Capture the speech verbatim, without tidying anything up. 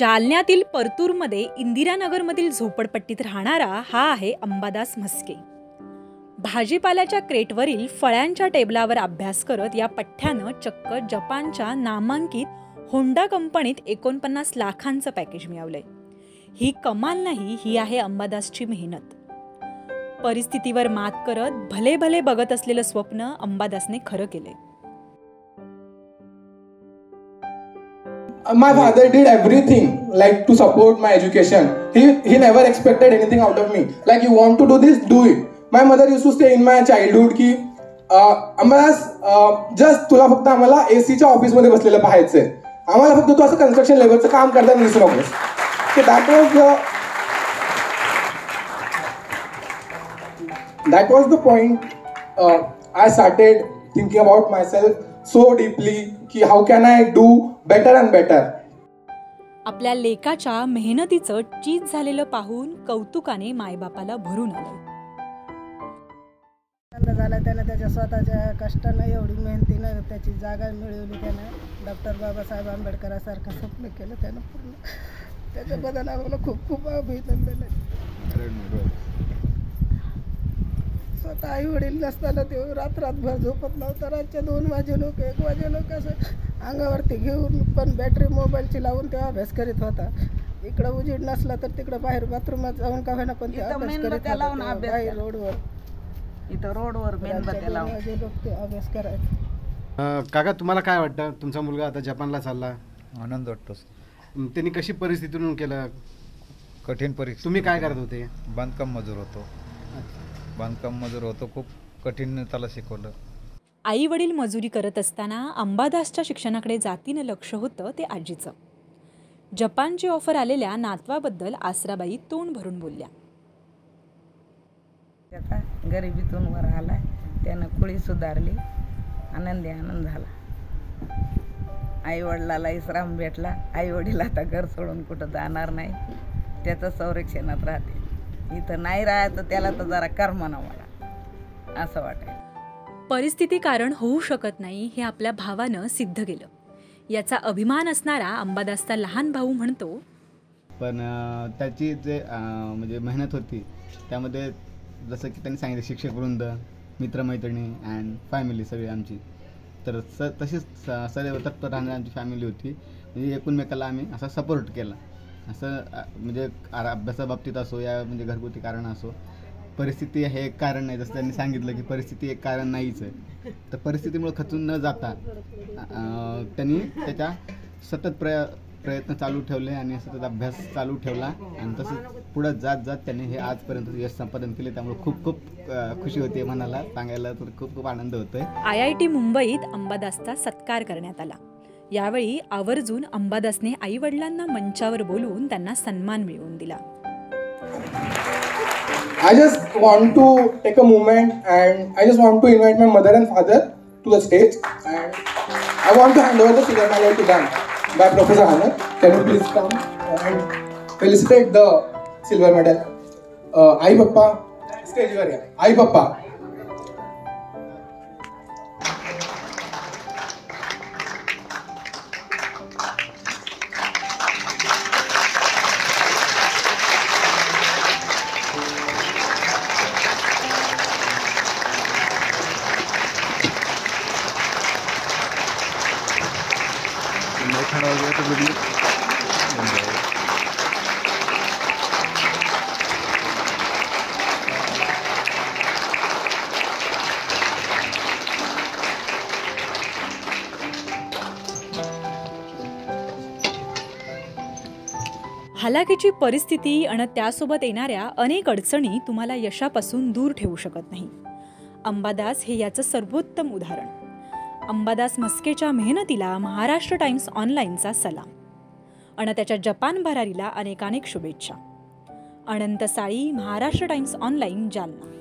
जालन्यातील परतूरमध्ये इंदिरानगरमधील झोपडपट्टीत राहणारा हा आहे अंबादास म्हस्के। भाजीपाल्याच्या क्रेटवरील फळांच्या टेबलावर अभ्यास करत या पठ्ठ्यानं चक्क जपानच्या नामांकित होंडा कंपनीत एकोणपन्नास लाखांचं पॅकेज मिळवलंय। ही कमाल नाही, ही आहे अंबादासची मेहनत। परिस्थितीवर मात करत भले भले बघत असलेलं स्वप्न अंबादासने खरं केले। My father did everything like to support my education. He he never expected anything out of me. Like, you want to do this, do it. My mother used to say in my childhood की आम्हाला just तुला फक्त आम्हाला A C च्या office मध्ये बसलेलं पाहायचंय, आम्हाला फक्त तू असं कन्स्ट्रक्शन लेवलचं काम करताना दिसू नकोस। So that was the that was the point. Uh, I started thinking about myself so deeply कि how can I do better and better. आपल्या लेकाच्या मेहनतीचं चीज झालेलं पाहून कौतुकाने मायबापाला भरून आले। झालं त्याला त्याच्या स्वतःच्या कष्टानं एवढी मेहनतीनं त्याची जागा मिळवली, त्यानं डॉक्टर बाबासाहेब आंबेडकरांसारखं स्वप्न केलं त्यानं पूर्ण। त्याच्याबद्दल आम्हाला खूप खूप अभिनंदन आहे। स्वतः आई वडील नसताना ते रात रातभर झोपत नव्हता। रातच्या दोन वाजे लोक एक वाजे लोक असं अंगावरती घेऊन पण बॅटरी मोबाईलची लावून तेव्हा अभ्यास करीत होता। इकडं उजेड नसला तर तिकडं बाहेर बाथरूमात जाऊन का होईना पण अभ्यास करीत होता। बाहेर रोडवर इथं रोडवर मेणबत्ती लावून वाजे लोक ते अभ्यास करायचं। काका, तुम्हाला काय वाटतं? तुमचा मुलगा आता जपानला चालला, आनंद वाटतो। त्यांनी कशी परिस्थितीतून केलं? कठीण परिस्थिती। तुम्ही काय करत होते? बांधकाम मजूर होतो। बांधकाम मजूर होतो, खूप कठीण त्याला शिकवलं। आई वडील मजुरी करत असताना अंबादासच्या शिक्षणाकडे जातीने लक्ष होतं ते आजीचं। जपानची ऑफर आलेल्या नातवाबद्दल आसराबाई तोंड भरून बोलल्या। आता गरिबीतून वर आला, त्यानं कुळी सुधारली, आनंदी आनंद झाला। आई वडिलाला विश्राम भेटला। आई वडील आता घर सोडून कुठं जाणार नाही, त्याचं संरक्षणात राहते। इथं नाही राहत त्याला तर जरा कर्मना वाला असं वाटेल। परिस्थिती कारण होऊ शकत नाही हे आपल्या भावानं सिद्ध केलं, याचा अभिमान असणारा अंबादासचा लहान भाऊ म्हणतो। पण त्याची जे म्हणजे मेहनत होती त्यामध्ये जसं की त्यांनी सांगितलं शिक्षक वृंद, मित्रमैत्रिणी अँड फॅमिली सगळी आमची, तर स तशीच सदैव तत्पर राहणारी आमची फॅमिली होती। म्हणजे एकूणमेकाला आम्ही असा सपोर्ट केला। असं म्हणजे अभ्यासाबाबतीत असो या म्हणजे घरगुती कारण असो, परिस्थिती हे एक कारण नाही। जसं त्यांनी सांगितलं की परिस्थिती एक कारण नाहीच आहे, तर परिस्थितीमुळे खचून न जाता त्यांनी त्याच्या सतत प्रय प्रयत्न चालू ठेवले आणि सतत अभ्यास चालू ठेवला आणि तसंच पुढे जात जात त्यांनी हे आजपर्यंत यश संपादन केले। त्यामुळे खूप खूप खुशी होते, मनाला सांगायला तर खूप खूप आनंद होतोय। आय आय टी मुंबईत अंबादासचा सत्कार करण्यात आला। यावेळी आवर्जून अंबादासने आई वडिलांना मंचावर बोलवून त्यांना सन्मान मिळवून दिला। I just want to take a moment and I just want to invite my mother and father to the stage and I want to hand over the ceremony to them by Professor Anand. Can you please come and felicitate the silver medal? आई पप्पा stage वर या। आई पप्पा, हालाकीची परिस्थिती आणि त्यासोबत येणाऱ्या अनेक अडचणी तुम्हाला यशापासून दूर ठेवू शकत नाही। अंबादास हे याचं सर्वोत्तम उदाहरण। अंबादास म्हस्केच्या मेहनतीला महाराष्ट्र टाइम्स ऑनलाईनचा सलाम आणि त्याच्या जपान भरारीला अनेकानेक शुभेच्छा। Anant Sali, Maharashtra times online, Jalna.